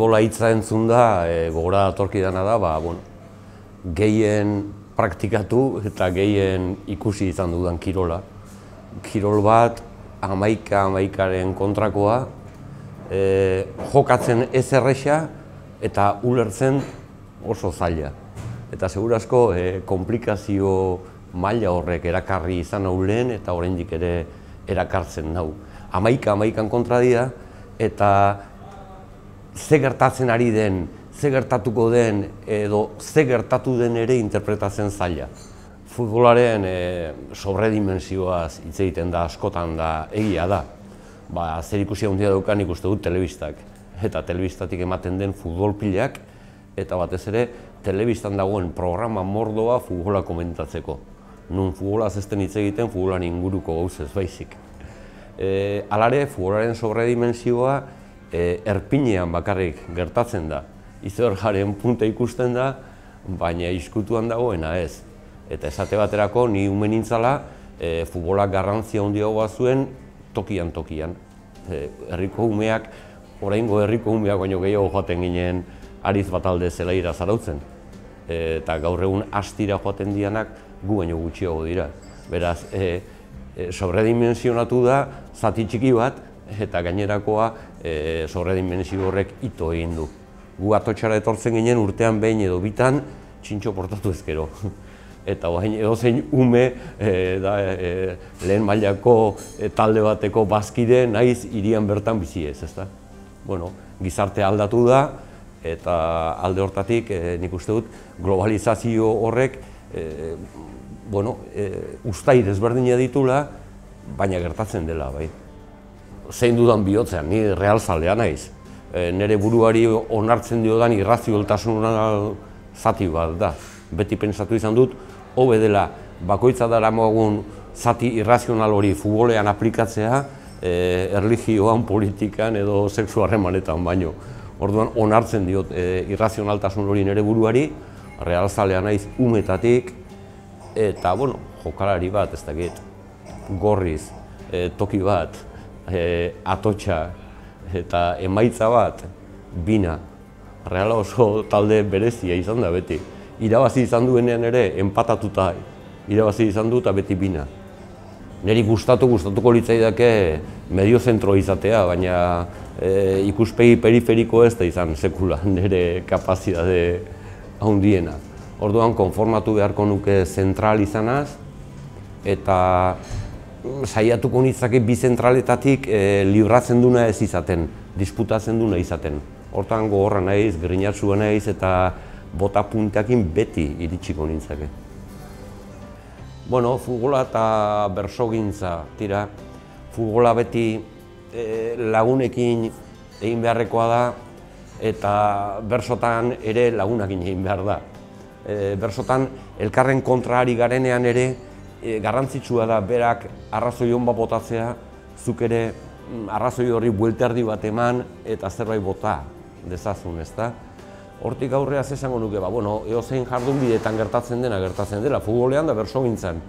futbola hitza entzun da, gogora datorkidana da, gehien praktikatu eta gehien ikusi izan dudan kirola. Kirol bat, hamaikaren kontrakoa, jokatzen ez erresa eta ulertzen oso zaila. Eta segura asko, komplikazio maila horrek erakarri izan hau lehen eta oraindik ere erakartzen nau. Hamaika-hamaikan kontra dira eta ze gertatzen ari den, ze gertatuko den edo ze gertatu den ere interpretatzen zaila. Futbolaren sobredimensioaz hitz egiten da askotan da egia da. Zer ikusi handia daukan ikuste dut telebistak. Eta telebistatik ematen den futbol pilak eta batez ere telebistan dagoen programa mordoa futbola komentatzeko. Nun futbolaz ez den hitz egiten futbolan inguruko gauzez baizik. Halare, futbolaren sobredimensioa erpinean bakarrik gertatzen da. Izorjaren punta ikusten da, baina izkutuan dagoena ez. Eta esate baterako, ni ume nintzala, futbolak garrantzia handiagoa zuen tokian. Herriko umeak, oraingo herriko umeak baino gehiago joaten ginen Ariz Batalde Zelaira zarautzen. Eta gaur egun astira joaten dianak gu baino gutxiago dira. Beraz, sobredimensionatu da zati txiki bat, eta gainerakoa sobredimensio horrek ito egin du. Gu atotxara etortzen ginen urtean behin edo bitan txintxo portatu ezkero. Eta orain edozein ume lehen mailako talde bateko bazkide naiz hirian bertan bizi ez, ezta? Bueno, gizartea aldatu da eta alde hortatik nik uste dut globalizazio horrek uztail ezberdina ditula, baina gertatzen dela, bai. Zein dudan bihotzean, ni realzalea naiz. Nere buruari onartzen diodan irrazioeltasun zati bat da. Beti pentsatu izan dut, hobe dela bakoitza daramagun zati irrazional hori futbolean aplikatzea, erlijioan, politikan edo sexu harremanetan baino. Orduan onartzen diot irrazionaltasun hori nere buruari, realzalea naiz umetatik, eta jokalari bat, ez dakit, gorriz, toki bat, atotxa eta emaitza bat, bina. Reala oso talde berezia izan da beti. Irabazi izan duenean ere, empatatuta irabazi izan du eta beti bina. Neri gustatuko litzaidake mediozentro izatea, baina ikuspegi periferiko ez da izan sekula nere kapazitate handiena. Orduan konformatu beharko nuke zentral izanaz eta saiatuko nitzake bizentraletatik libratzen duna ez izaten, disputatzen duna izaten. Hortan gogorra naiz, grinatsua naiz eta botapuntakin beti iritsiko nintzake. Bueno, futbola eta bersogintza dira. Futbola beti lagunekin egin beharrekoa da eta bersotan ere lagunakin egin behar da. Bersotan elkarren kontraari garenean ere garrantzitsua da berak arrazoi hon bat botatzea, zuk ere arrazoi horri buelterdi bat eman eta zerbait bota dezazun, ezta? Hortik aurrea esango nuke, edozein jardun bideetan gertatzen dena, gertatzen dela, futbolean da bersogintzan.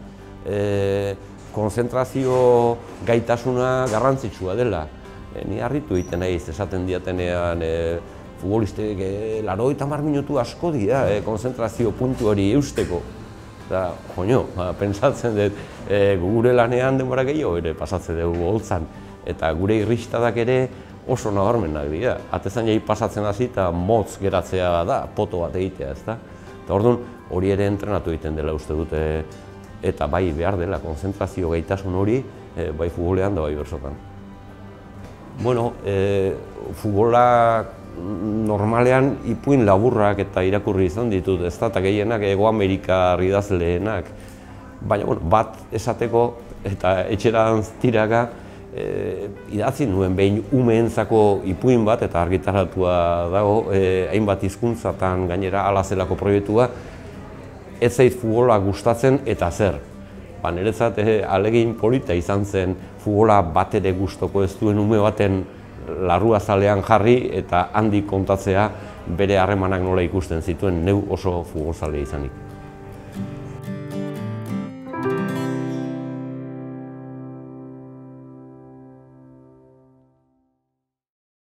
Konzentrazio gaitasuna garrantzitsua dela. Ni harritu egiten naiz esaten diatenean futbolistek 80 minutu asko dira konzentrazio puntu hori eusteko. Eta, joño, pentsatzen dut, gure lanean denbora gehiago ere pasatzen dugu holtzan. Eta gure irristadak ere oso nabarmenak dira. Atezain jai pasatzen hasi eta motz geratzea da, poto bat egitea, ezta? Eta orduan, hori ere entrenatu egiten dela uste dute. Eta bai behar dela, konzentrazio gaitasun hori, bai futbolean da bai bersotan. Bueno, futbola normalean ipuin laburrak eta irakurri izan ditut, ez da, eta gehienak Ego Amerikar idazleenak. Baina, bat esateko eta etxerantz tiraka idatzi nuen behin umeentzako ipuin bat eta argitaratua dago, hainbat hizkuntzatan gainera hala zelako proiektua, ez zait futbola gustatzen eta zer. Niretzat ahalegin polita izan zen futbola bat ere gustoko ez duen ume baten larrua zalean jarri eta handik kontatzea bere harremanak nola ikusten zituen, neu oso futbolzalea izanik.